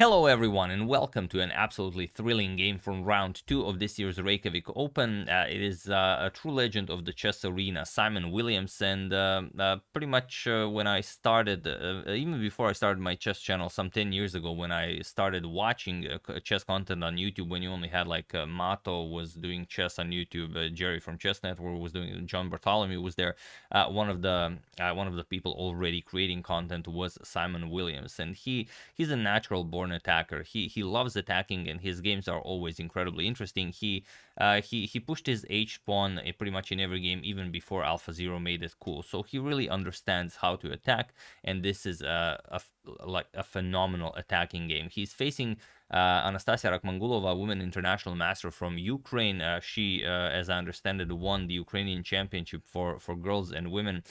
Hello everyone and welcome to an absolutely thrilling game from round 2 of this year's Reykjavik Open. It is a true legend of the chess arena, Simon Williams, and pretty much when I started, even before I started my chess channel some 10 years ago, when I started watching chess content on YouTube, when you only had like Mato was doing chess on YouTube, Jerry from Chess Network was doing, John Bartholomew was there, one of the people already creating content was Simon Williams, and he's a natural born attacker. He loves attacking, and his games are always incredibly interesting. He pushed his H pawn pretty much in every game, even before AlphaZero made it cool. So he really understands how to attack, and this is a phenomenal attacking game. He's facing Anastasia Rakhmangulova, women international master from Ukraine. She, as I understand it, won the Ukrainian championship for girls and women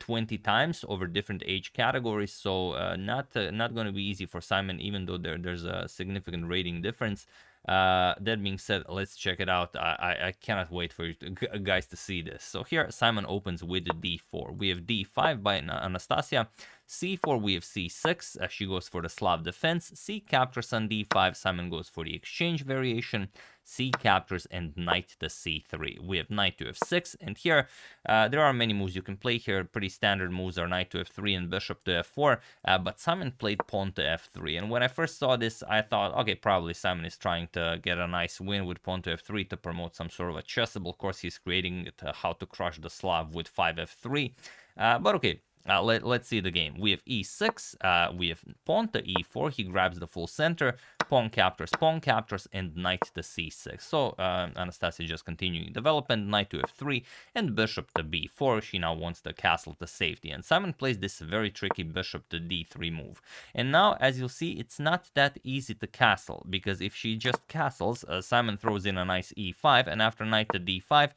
20 times over different age categories. So not going to be easy for Simon, even though there's a significant rating difference. That being said, let's check it out. I cannot wait for you guys to see this. So here Simon opens with d4. We have d5 by Anastasia. c4, we have c6. She goes for the Slav defense. C captures on d5. Simon goes for the exchange variation. C captures and knight to c3. We have knight to f6, and here there are many moves you can play here. Pretty standard moves are knight to f3 and bishop to f4, but Simon played pawn to f3, and when I first saw this, I thought, okay, probably Simon is trying to get a nice win with pawn to f3 to promote some sort of a Chessable course he's creating, how to crush the Slav with 5f3, but okay. Let's see the game. We have e6, we have pawn to e4, he grabs the full center, pawn captures, and knight to c6. So Anastasia just continuing development, knight to f3, and bishop to b4. She now wants the castle to safety, and Simon plays this very tricky bishop to d3 move. And now, as you'll see, it's not that easy to castle, because if she just castles, Simon throws in a nice e5, and after knight to d5,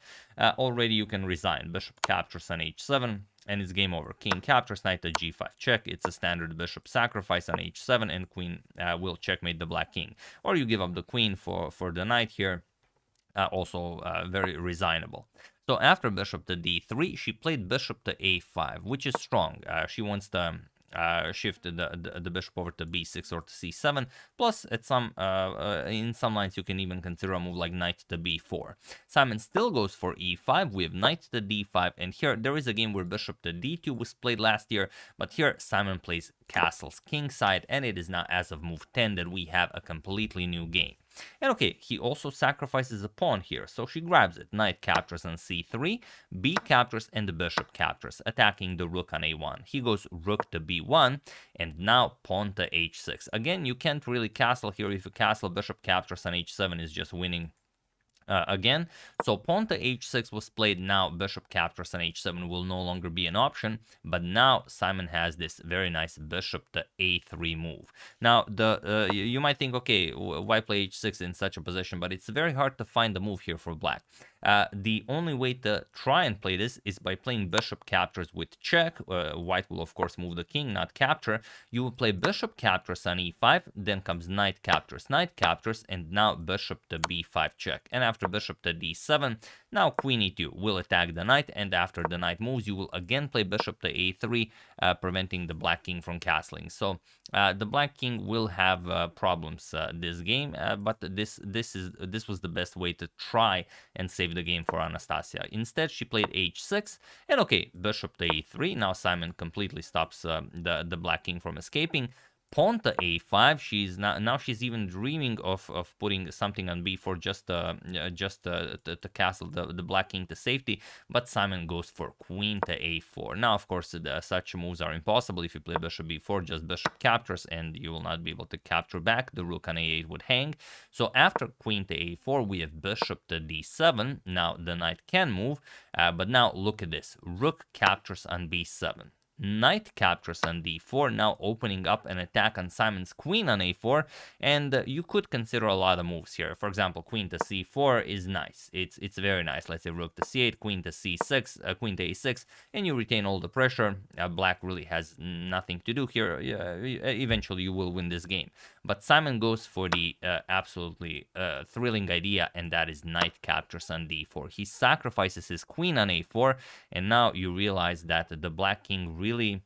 already you can resign. Bishop captures on h7. And it's game over. King captures, knight to g5 check. It's a standard bishop sacrifice on h7, and queen will checkmate the black king. Or you give up the queen for the knight here. Also very resignable. So after bishop to d3, she played bishop to a5, which is strong. She wants to shift the bishop over to b6 or to c7. Plus, at some in some lines, you can even consider a move like knight to b4. Simon still goes for e5. We have knight to d5, and here there is a game where bishop to d2 was played last year, but here Simon plays castles kingside, and it is now as of move 10 that we have a completely new game. And okay, he also sacrifices a pawn here, so she grabs it. Knight captures on c3, b captures, and the bishop captures, attacking the rook on a1. He goes rook to b1, and now pawn to h6. Again, you can't really castle here. If you castle, bishop captures on h7 is just winning. Again, so pawn to h6 was played. Now bishop captures on h7 will no longer be an option, but now Simon has this very nice bishop to a3 move. Now the you might think, okay, why play h6 in such a position, but it's very hard to find the move here for black. The only way to try and play this is by playing bishop captures with check. White will of course move the king, not capture. You will play bishop captures on e5, then comes knight captures, and now bishop to b5 check. And after bishop to d7, now queen e2 will attack the knight, and after the knight moves, you will again play bishop to a3, preventing the black king from castling. So the black king will have problems this game, but this was the best way to try and save the game for Anastasia. Instead, she played h6, and okay, bishop to a3. Now Simon completely stops the black king from escaping. Pawn to a5. She's now she's even dreaming of putting something on b4 just to castle the black king to safety. But Simon goes for queen to a4. Now, of course, such moves are impossible. If you play bishop b4, just bishop captures, and you will not be able to capture back. The rook on a8 would hang. So after queen to a4, we have bishop to d7. Now the knight can move, but now look at this. Rook captures on b7. Knight captures on d4, now opening up an attack on Simon's queen on a4, and you could consider a lot of moves here. For example, queen to c4 is nice. It's very nice. Let's say rook to c8, queen to c6, queen to a6, and you retain all the pressure. Black really has nothing to do here. Eventually, you will win this game. But Simon goes for the absolutely thrilling idea, and that is knight captures on d4. He sacrifices his queen on a4, and now you realize that the black king really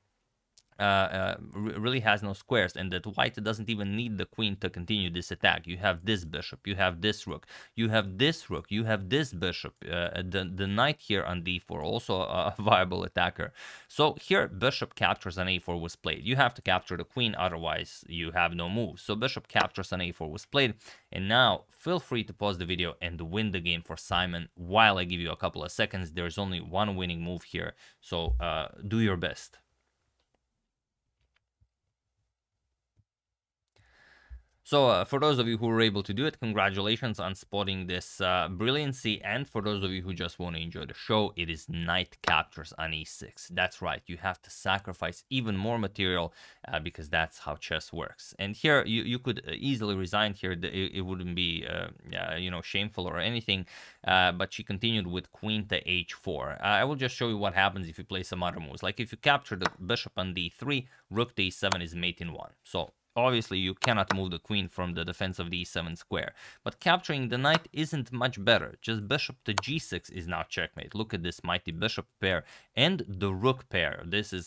really has no squares, and that white doesn't even need the queen to continue this attack. You have this bishop, you have this rook, you have this rook, you have this bishop. The knight here on d4, also a viable attacker. So here bishop captures on a4 was played. You have to capture the queen, otherwise you have no move. So bishop captures on a4 was played, and now feel free to pause the video and win the game for Simon. While I give you a couple of seconds, there's only one winning move here, so do your best. So for those of you who were able to do it, congratulations on spotting this brilliancy. And for those of you who just want to enjoy the show, it is knight captures on e6. That's right, you have to sacrifice even more material because that's how chess works. And here you could easily resign here. It wouldn't be you know, shameful or anything, but she continued with queen to h4. I will just show you what happens if you play some other moves. Like if you capture the bishop on d3, rook to e7 is mate in one. So obviously, you cannot move the queen from the defense of the e7 square, but capturing the knight isn't much better. Just bishop to g6 is now checkmate. Look at this mighty bishop pair and the rook pair. This is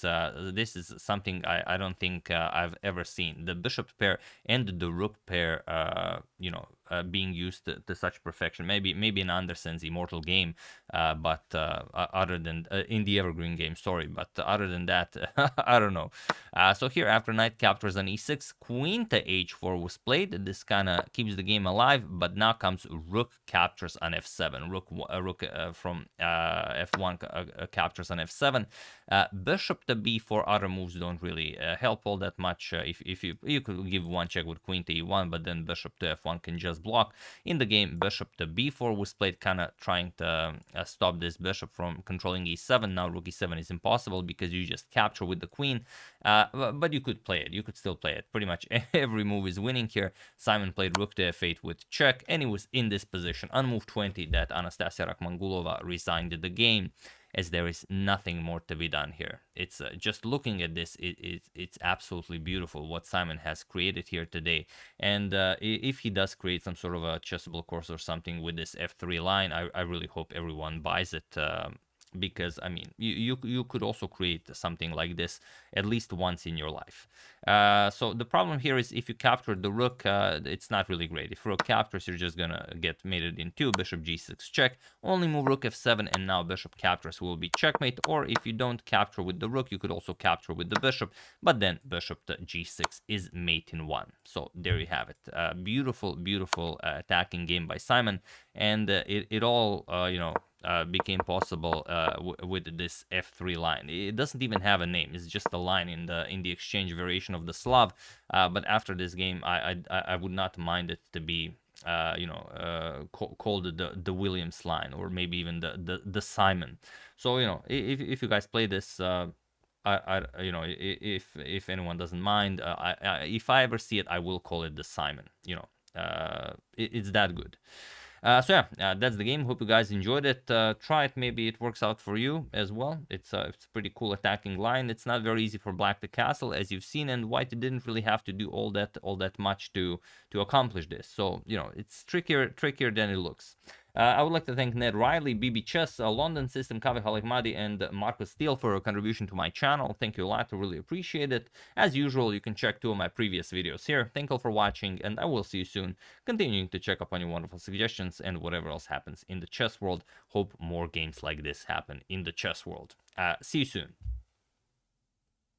something I don't think I've ever seen. The bishop pair and the rook pair, you know, being used to such perfection. Maybe in Andersen's Immortal Game, but other than in the Evergreen Game, sorry, but other than that, I don't know. So here, after knight captures on e6, queen to h4 was played. This kind of keeps the game alive, but now comes rook captures on f7. Rook from f1 captures on f7. Bishop to b4. Other moves don't really help all that much. If you could give one check with queen to e1, but then bishop to f1 can just block. In the game, bishop to b4 was played, kind of trying to stop this bishop from controlling e7. Now rook e7 is impossible because you just capture with the queen, but you could play it. You could still play it. Pretty much every move is winning here. Simon played rook to f8 with check, and he was in this position on move 20 that Anastasia Rakhmangulova resigned the game, as there is nothing more to be done here. It's just looking at this, it's absolutely beautiful what Simon has created here today. And if he does create some sort of a Chessable course or something with this F3 line, I really hope everyone buys it, because I mean, you could also create something like this at least once in your life. So the problem here is if you capture the rook, it's not really great. If rook captures, you're just gonna get mated in two. Bishop g6 check, only move rook f7, and now bishop captures will be checkmate. Or if you don't capture with the rook, you could also capture with the bishop, but then bishop to g6 is mate in one. So there you have it. Beautiful attacking game by Simon, and it all you know, became possible with this F3 line. It doesn't even have a name. It's just a line in the exchange variation of the Slav. But after this game, I would not mind it to be you know, called the Williams line, or maybe even the Simon. So you know, if you guys play this, I you know, if anyone doesn't mind, if I ever see it, I will call it the Simon. You know, it's that good. So yeah, that's the game. Hope you guys enjoyed it. Try it. Maybe it works out for you as well. It's a pretty cool attacking line. It's not very easy for black to castle, as you've seen, and white didn't really have to do all that much to accomplish this. So you know, it's trickier than it looks. I would like to thank Ned Riley, BB Chess, London System, Kaveh Halikmadi, and Marcus Steele for a contribution to my channel. Thank you a lot. I really appreciate it. As usual, you can check two of my previous videos here. Thank you all for watching, and I will see you soon, continuing to check up on your wonderful suggestions and whatever else happens in the chess world. Hope more games like this happen in the chess world. See you soon.